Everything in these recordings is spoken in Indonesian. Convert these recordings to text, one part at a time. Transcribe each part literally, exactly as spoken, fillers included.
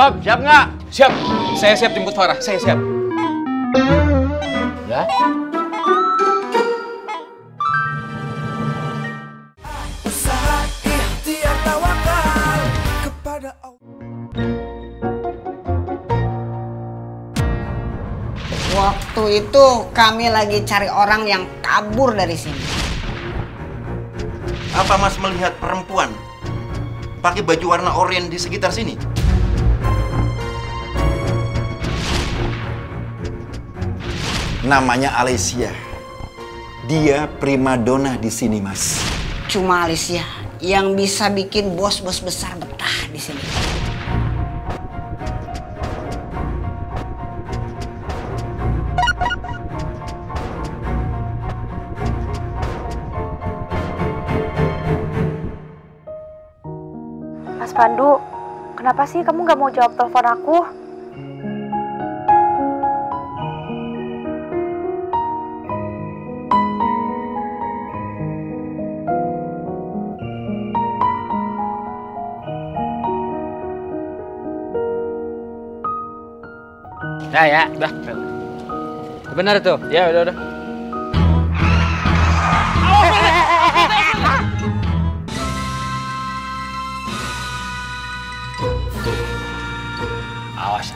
Sob, siap nggak? Siap. Saya siap jemput Farah. Saya siap. Ya. Waktu itu kami lagi cari orang yang kabur dari sini. Apa Mas melihat perempuan pakai baju warna oranye di sekitar sini? Namanya Alessia. Dia primadona di sini, Mas. Cuma Alessia yang bisa bikin bos-bos besar betah di sini. Mas Pandu, kenapa sih kamu nggak mau jawab telepon aku? Nah ya, udah. Benar tuh, ya udah udah.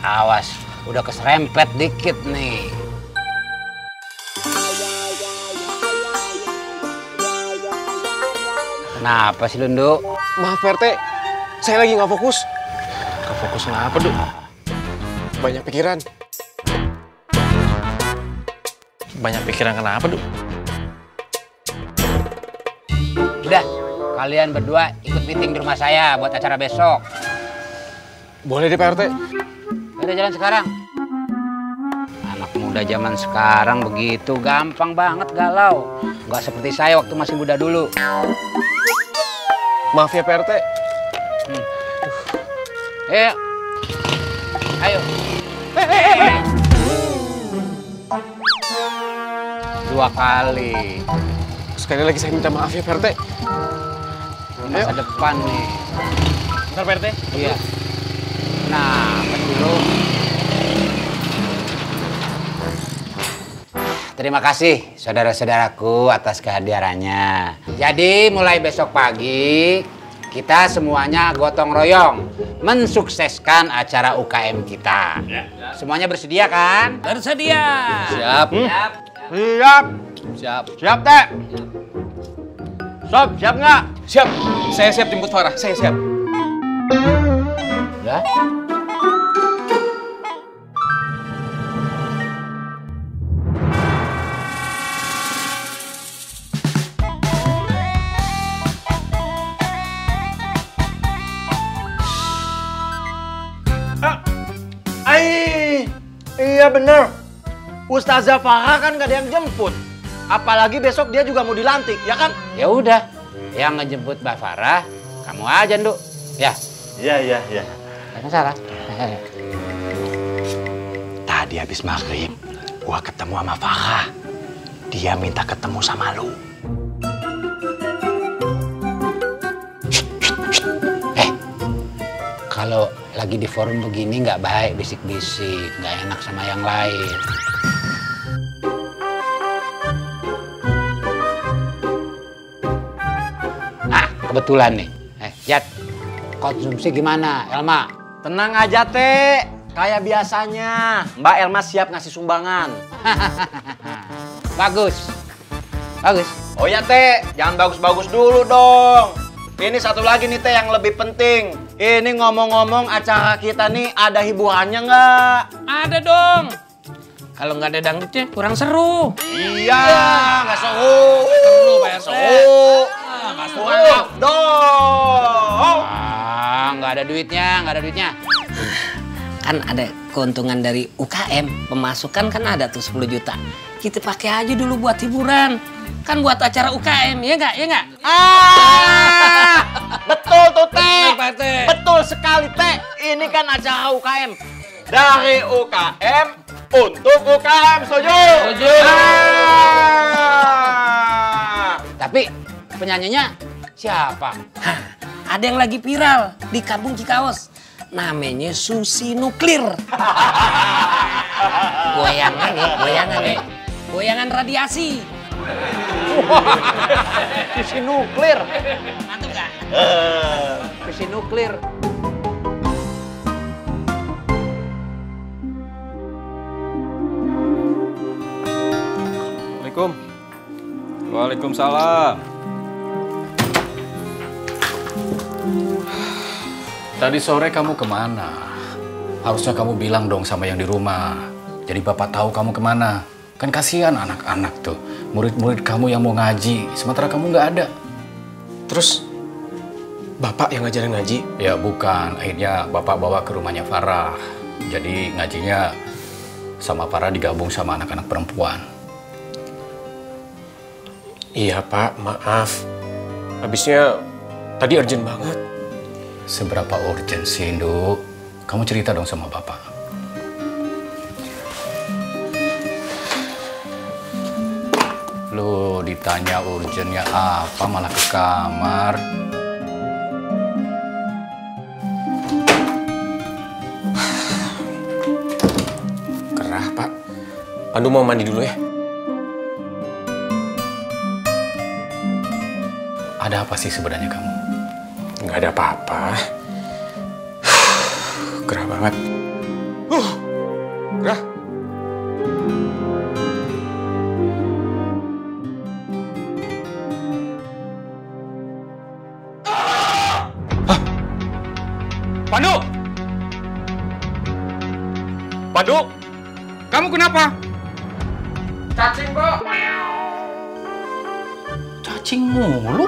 Awas, udah keserempet dikit nih. Kenapa sih, Lundu? Maaf, P R T. Saya lagi nggak fokus. Nggak fokus kenapa, Du? Banyak pikiran. Banyak pikiran kenapa, Du? Udah, kalian berdua ikut meeting di rumah saya buat acara besok. Boleh deh, P R T. Udah jalan sekarang. Anak muda zaman sekarang begitu gampang banget galau. Nggak seperti saya waktu masih muda dulu. Maaf ya P R T. Hmm. Ayo. Ayo. Hey, hey, hey. Dua kali. Sekali lagi saya minta maaf ya P R T. Ini masa ayo. Depan nih. Bentar P R T. Iya. Nah, dulu. Terima kasih saudara-saudaraku atas kehadirannya. Jadi mulai besok pagi kita semuanya gotong royong mensukseskan acara U K M kita. Semuanya bersedia kan? Bersedia. Siap. Hmm? Siap. Siap. Siap. Siap, Teh. Sob, siap nggak? Siap. Saya siap jemput Farah. Saya siap. Ya. Ay, iya bener, Ustazah Farah kan gak ada yang jemput. Apalagi besok dia juga mau dilantik, ya kan? Ya udah, yang ngejemput Mbak Farah, kamu aja, Nduk. Ya? Iya, iya, iya. Gak salah. Tadi habis maghrib, gua ketemu sama Farah. Dia minta ketemu sama lu. Eh, kalau lagi di forum begini nggak baik, bisik-bisik, nggak enak sama yang lain. Nah, kebetulan nih. Eh, Jat, konsumsi gimana, Elma? Tenang aja, Teh. Kayak biasanya, Mbak Elma siap ngasih sumbangan. Bagus. Bagus. Oh ya, Teh. Jangan bagus-bagus dulu dong. Ini satu lagi nih, Teh, yang lebih penting. Ini ngomong-ngomong acara kita nih ada hiburannya nggak? Ada dong. Kalau nggak ada dangdutnya kurang seru. Iya, nggak seru. Seru, Pak R T. Nggak seru dong. Ah, nggak ada duitnya, nggak ada duitnya. Kan ada keuntungan dari U K M, pemasukan kan ada tuh sepuluh juta. Kita pakai aja dulu buat hiburan. Kan buat acara U K M, ya nggak? Ya nggak? Ah, betul tuh, Teh. Betul sekali, Teh. Ini kan acara U K M. Dari U K M untuk U K M, setuju? Setuju. Ah. Tapi penyanyinya siapa? Hah, ada yang lagi viral di kampung Cikawos. namanya Susi Nuklir. Goyangan ya, goyangan ya. Goyangan radiasi. Susi Nuklir. Mantap gak? Susi Nuklir. Assalamualaikum. Waalaikumsalam. Tadi sore kamu kemana? Harusnya kamu bilang dong sama yang di rumah. Jadi bapak tahu kamu kemana. Kan kasihan anak-anak tuh. Murid-murid kamu yang mau ngaji, sementara kamu nggak ada. Terus, bapak yang ngajarin ngaji? Ya bukan, akhirnya bapak bawa ke rumahnya Farah. Jadi ngajinya sama Farah digabung sama anak-anak perempuan. Iya pak, maaf. Habisnya tadi urgent banget. Seberapa urgen sih, Nduk? Kamu cerita dong sama bapak. Loh, ditanya urgennya apa malah ke kamar. Kerah, Pak. Pandu mau mandi dulu ya. Ada apa sih sebenarnya kamu? Nggak ada apa-apa. Gerah banget. Uh, gerah. Hah? Pandu! Pandu! Kamu kenapa? Cacing, Bu. Cacing mulu?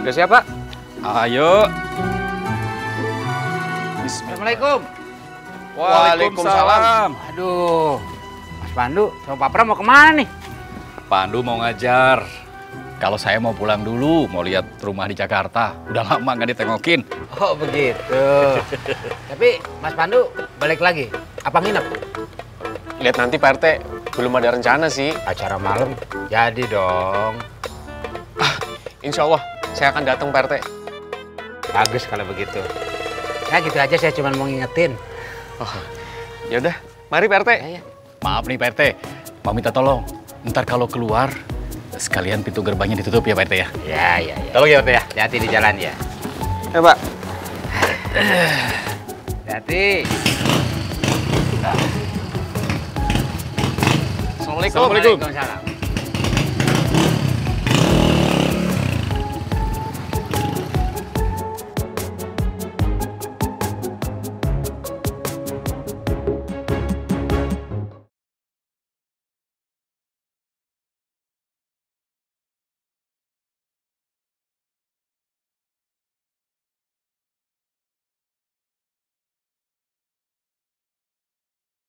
Udah siap, Pak? Ayo. Assalamualaikum. Waalaikumsalam. Aduh, Mas Pandu sama Pak Pram mau kemana nih? Pandu mau ngajar. Kalau saya mau pulang dulu, mau lihat rumah di Jakarta. Udah lama nggak ditengokin. Oh begitu. Tapi Mas Pandu balik lagi. Apa nginep? Lihat nanti Pak R T. Belum ada rencana sih. Acara malam. Jadi dong. Ah, insya Allah. Saya akan datang, Pak R T. Bagus kalau begitu. Nah, gitu aja saya cuma mau ngingetin. Oh, yaudah. Mari, Pak R T. Ya, ya. Maaf nih, Pak R T. Mau minta tolong. Ntar kalau keluar, sekalian pintu gerbangnya ditutup ya, Pak R T ya? Ya, ya, ya. Tolong ya, Pak R T ya. Hati-hati di jalan ya. Ya, Pak. Hati-hati. Assalamualaikum. Assalamualaikum. Waalaikumsalam.